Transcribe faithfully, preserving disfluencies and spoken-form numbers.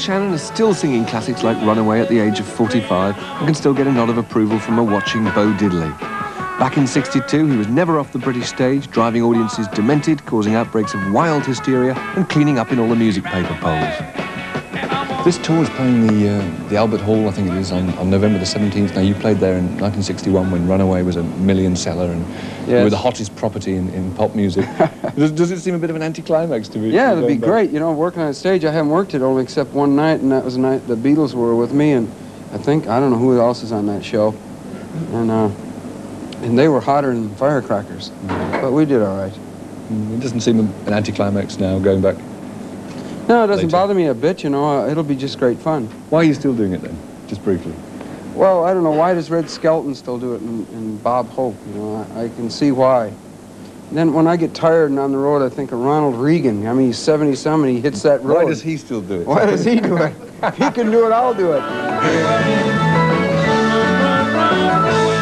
Shannon is still singing classics like Runaway at the age of forty-five and can still get a nod of approval from a watching Bo Diddley. Back in sixty-two, he was never off the British stage, driving audiences demented, causing outbreaks of wild hysteria and cleaning up in all the music paper polls. This tour is playing the, uh, the Albert Hall, I think it is, on, on November the seventeenth. Now, you played there in nineteen sixty-one when Runaway was a million seller and yes. you were the hottest property in, in pop music. does, does it seem a bit of an anticlimax to me? Yeah, it'd be back? great. You know, working on a stage, I haven't worked it only except one night, and that was the night the Beatles were with me, and I think, I don't know who else is on that show. And, uh... And they were hotter than firecrackers, but we did all right. It doesn't seem an anticlimax now, going back. No, it doesn't later. bother me a bit, you know. It'll be just great fun. Why are you still doing it, then, just briefly? Well, I don't know. Why does Red Skelton still do it and, and Bob Hope? You know, I, I can see why. And then when I get tired and on the road, I think of Ronald Reagan. I mean, he's seventy-some and he hits that road. Why does he still do it? Why does he do it? If he can do it, I'll do it.